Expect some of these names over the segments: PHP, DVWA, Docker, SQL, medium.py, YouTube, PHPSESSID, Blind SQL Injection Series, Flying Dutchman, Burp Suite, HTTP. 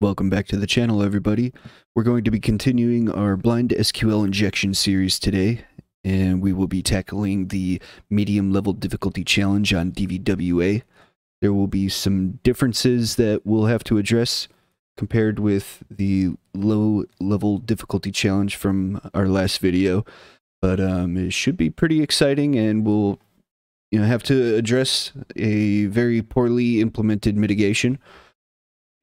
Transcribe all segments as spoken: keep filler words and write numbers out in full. Welcome back to the channel, everybody. We're going to be continuing our Blind S Q L Injection Series today, and we will be tackling the medium level difficulty challenge on D V W A. There will be some differences that we'll have to address compared with the low level difficulty challenge from our last video, but um, it should be pretty exciting, and we'll you know, have to address a very poorly implemented mitigation.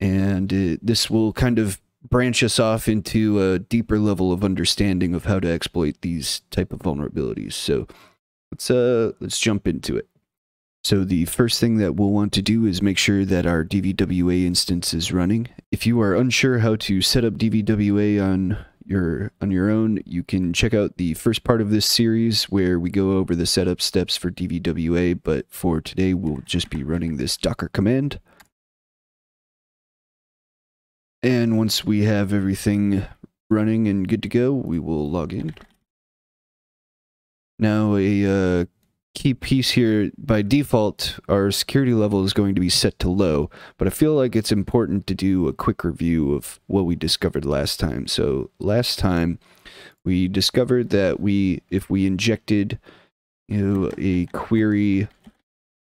And uh, this will kind of branch us off into a deeper level of understanding of how to exploit these type of vulnerabilities. So let's uh, let's jump into it. So the first thing that we'll want to do is make sure that our D V W A instance is running. If you are unsure how to set up D V W A on your on your own, you can check out the first part of this series where we go over the setup steps for D V W A. But for today, we'll just be running this Docker command. And once we have everything running and good to go, we will log in. Now a uh, key piece here, by default, our security level is going to be set to low, but I feel like it's important to do a quick review of what we discovered last time. So last time we discovered that we, if we injected you know, a query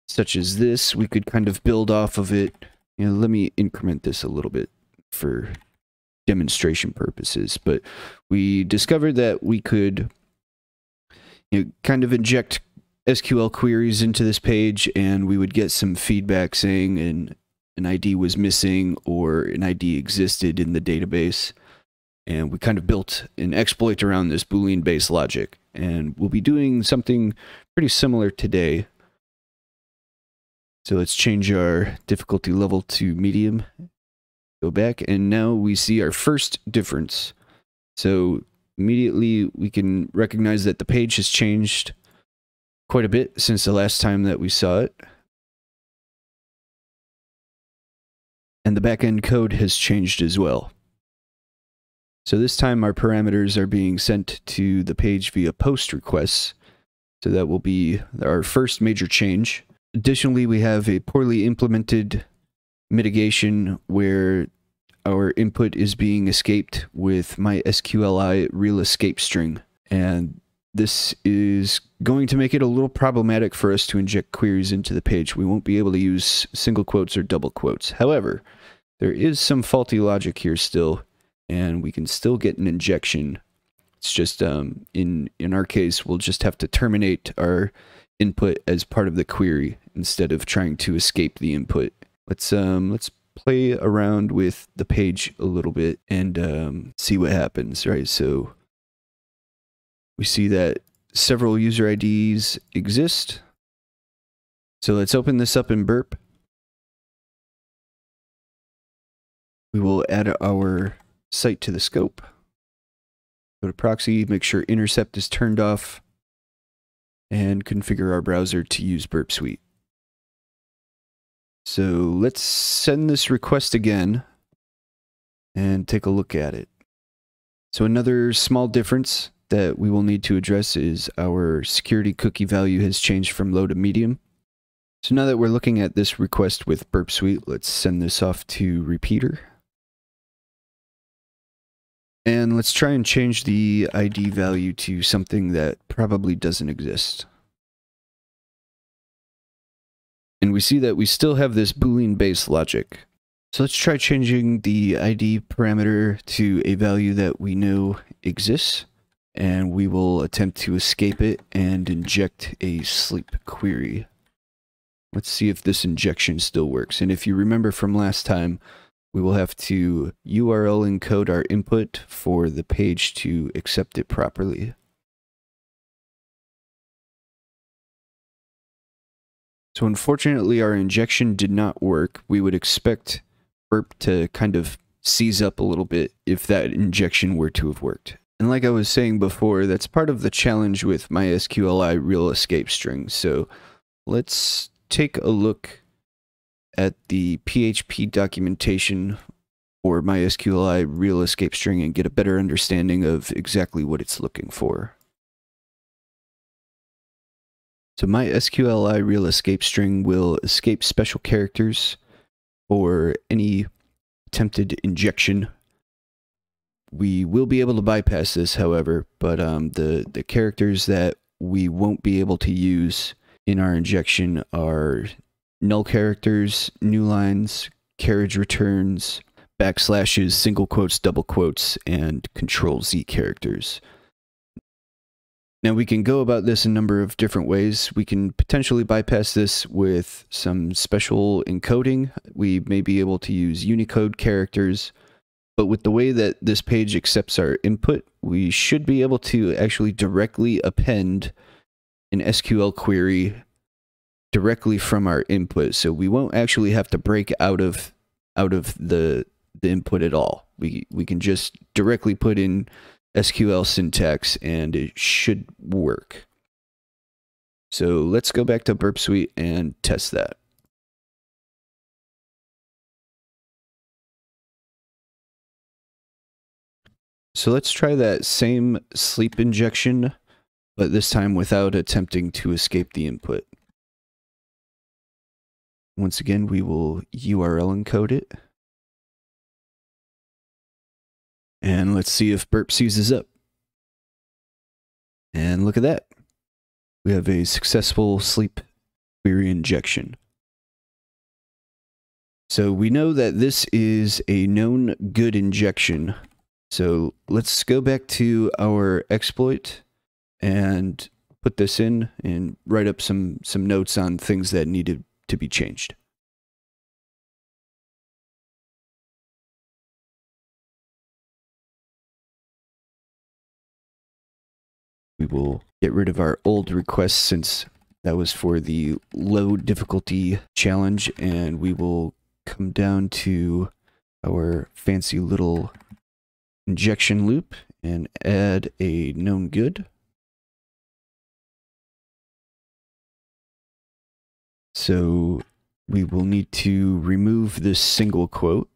such as this, we could kind of build off of it. You know, let me increment this a little bit for demonstration purposes, but we discovered that we could you know, kind of inject S Q L queries into this page, and we would get some feedback saying an, an I D was missing or an I D existed in the database, and we kind of built an exploit around this Boolean-based logic, and we'll be doing something pretty similar today. So let's change our difficulty level to medium. Go back, and now we see our first difference. So immediately we can recognize that the page has changed quite a bit since the last time that we saw it. And the backend code has changed as well. So this time our parameters are being sent to the page via post requests. So that will be our first major change. Additionally, we have a poorly implemented mitigation where our input is being escaped with my S Q L I real escape string, and this is going to make it a little problematic for us to inject queries into the page. We won't be able to use single quotes or double quotes. However, there is some faulty logic here still, and we can still get an injection. It's just um, in in our case, we'll just have to terminate our input as part of the query instead of trying to escape the input. Let's um let's play around with the page a little bit and um, see what happens, right? So we see that several user I Ds exist. So let's open this up in Burp. We will add our site to the scope. Go to proxy, make sure intercept is turned off, and configure our browser to use Burp Suite. So let's send this request again and take a look at it. So another small difference that we will need to address is our security cookie value has changed from low to medium. So now that we're looking at this request with Burp Suite, let's send this off to repeater. And let's try and change the I D value to something that probably doesn't exist. And we see that we still have this Boolean-based logic. So let's try changing the I D parameter to a value that we know exists, and we will attempt to escape it and inject a sleep query. Let's see if this injection still works. And if you remember from last time, we will have to U R L encode our input for the page to accept it properly. So unfortunately, our injection did not work. We would expect Burp to kind of seize up a little bit if that injection were to have worked. And like I was saying before, that's part of the challenge with my S Q L I real escape string. So let's take a look at the P H P documentation for my S Q L I real escape string and get a better understanding of exactly what it's looking for. So my S Q L I real escape string will escape special characters or any attempted injection. We will be able to bypass this, however, but um, the, the characters that we won't be able to use in our injection are null characters, new lines, carriage returns, backslashes, single quotes, double quotes, and control Z characters. Now we can go about this a number of different ways. We can potentially bypass this with some special encoding. We may be able to use Unicode characters, but with the way that this page accepts our input, we should be able to actually directly append an S Q L query directly from our input. So we won't actually have to break out of out of the the input at all. We we can just directly put in S Q L syntax and it should work. So let's go back to Burp Suite and test that. So let's try that same sleep injection, but this time without attempting to escape the input. Once again, we will U R L encode it. And let's see if Burp seizes up. And look at that. We have a successful sleep query injection. So we know that this is a known good injection. So let's go back to our exploit and put this in and write up some, some notes on things that needed to be changed. We will get rid of our old request since that was for the low difficulty challenge, and we will come down to our fancy little injection loop and add a known good. So we will need to remove this single quote,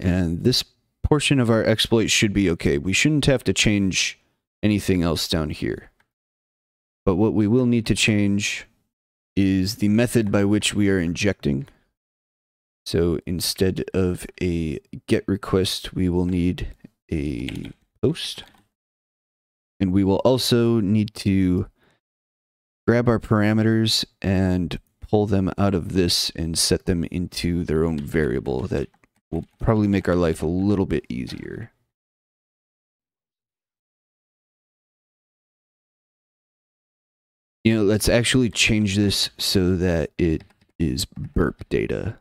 and this portion of our exploit should be okay. We shouldn't have to change anything else down here. But what we will need to change is the method by which we are injecting. So instead of a get request, we will need a post. And we will also need to grab our parameters and pull them out of this and set them into their own variable. That will probably make our life a little bit easier. You know, let's actually change this so that it is burp data.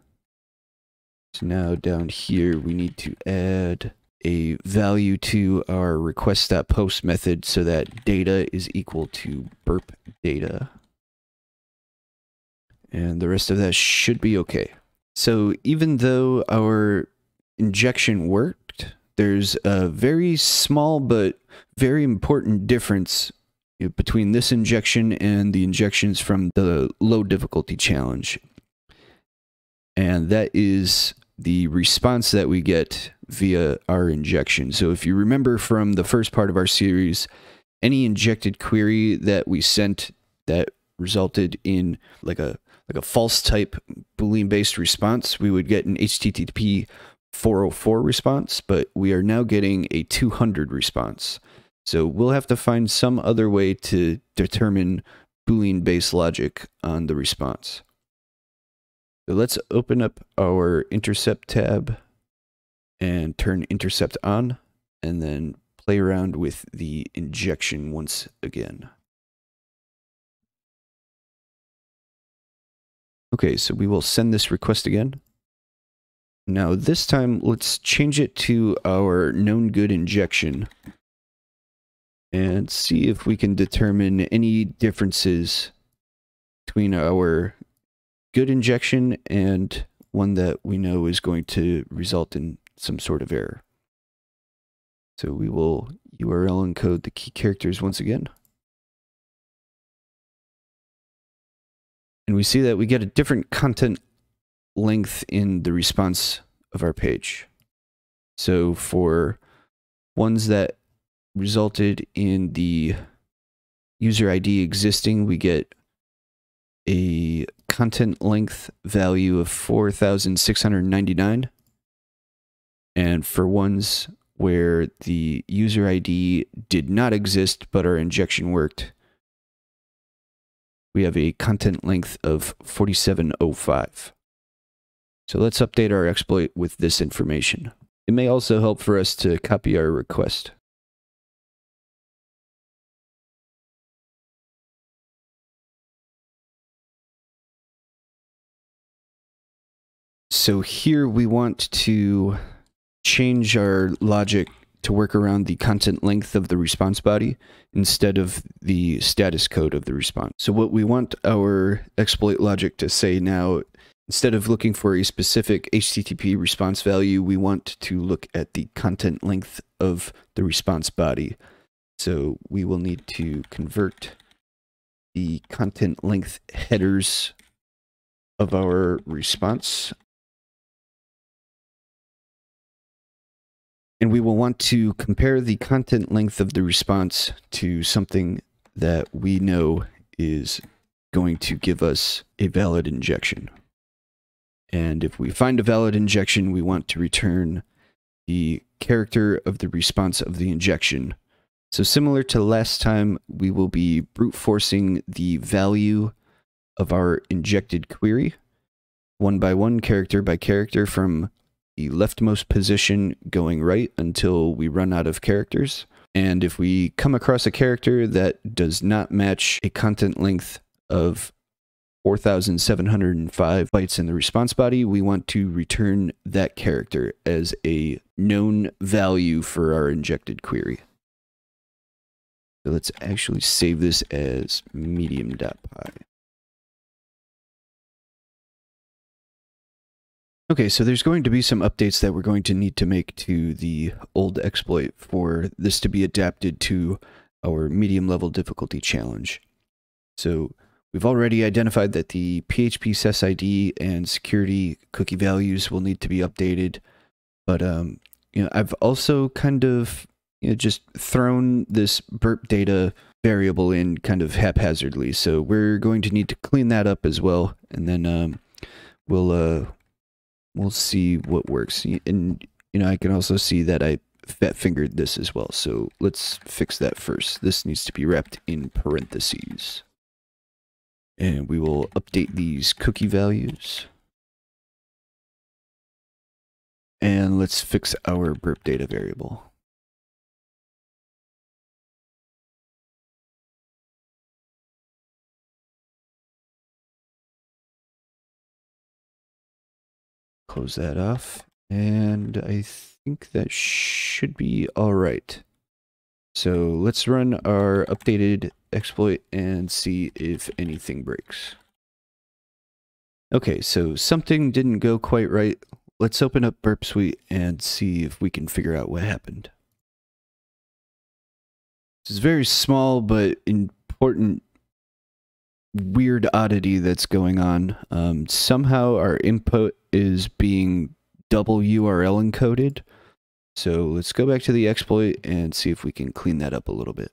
So now down here, we need to add a value to our request.post method so that data is equal to burp data. And the rest of that should be okay. So even though our injection worked, there's a very small but very important difference between this injection and the injections from the low difficulty challenge. And that is the response that we get via our injection. So if you remember from the first part of our series, any injected query that we sent that resulted in like a like a false type Boolean based response, we would get an H T T P four oh four response, but we are now getting a two hundred response. So we'll have to find some other way to determine Boolean-based logic on the response. So let's open up our intercept tab and turn intercept on, and then play around with the injection once again. Okay, so we will send this request again. Now this time, let's change it to our known good injection and see if we can determine any differences between our good injection and one that we know is going to result in some sort of error. So we will U R L encode the key characters once again. And we see that we get a different content length in the response of our page. So for ones that resulted in the user I D existing, we get a content length value of four thousand six hundred ninety-nine. And for ones where the user I D did not exist, but our injection worked, we have a content length of forty-seven oh five. So let's update our exploit with this information. It may also help for us to copy our request. So here we want to change our logic to work around the content length of the response body instead of the status code of the response. So what we want our exploit logic to say now, instead of looking for a specific H T T P response value, we want to look at the content length of the response body. So we will need to convert the content length headers of our response. And we will want to compare the content length of the response to something that we know is going to give us a valid injection. And if we find a valid injection, we want to return the character of the response of the injection. So similar to last time, we will be brute forcing the value of our injected query, one by one, character by character, from the leftmost position going right until we run out of characters. And if we come across a character that does not match a content length of four thousand seven hundred five bytes in the response body, we want to return that character as a known value for our injected query. So let's actually save this as medium dot p y. Okay, so there's going to be some updates that we're going to need to make to the old exploit for this to be adapted to our medium level difficulty challenge. So we've already identified that the P H P S E S S I D and security cookie values will need to be updated. But um, you know, I've also kind of you know, just thrown this burp data variable in kind of haphazardly. So we're going to need to clean that up as well. And then um, we'll... Uh, We'll see what works. And, you know, I can also see that I fat fingered this as well. So let's fix that first. This needs to be wrapped in parentheses. And we will update these cookie values. And let's fix our burp data variable. Close that off, and I think that should be all right. So let's run our updated exploit and see if anything breaks. Okay, so something didn't go quite right. Let's open up Burp Suite and see if we can figure out what happened. This is a very small but important weird oddity that's going on. Um, somehow our input is being double U R L encoded. So let's go back to the exploit and see if we can clean that up a little bit.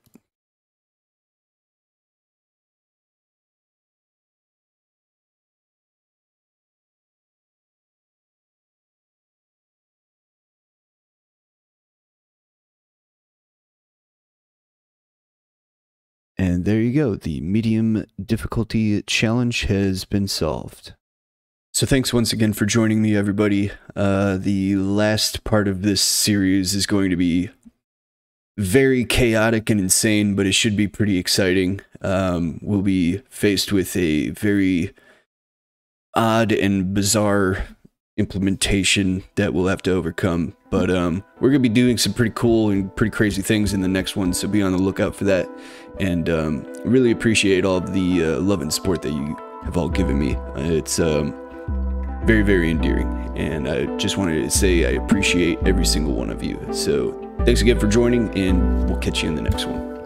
And there you go. The medium difficulty challenge has been solved. So thanks once again for joining me, everybody. Uh, the last part of this series is going to be very chaotic and insane, but it should be pretty exciting. Um, we'll be faced with a very odd and bizarre implementation that we'll have to overcome. But um, we're going to be doing some pretty cool and pretty crazy things in the next one, so be on the lookout for that. And um, really appreciate all of the uh, love and support that you have all given me. Uh, it's... Um, Very, very endearing, and I just wanted to say I appreciate every single one of you. So thanks again for joining, and we'll catch you in the next one.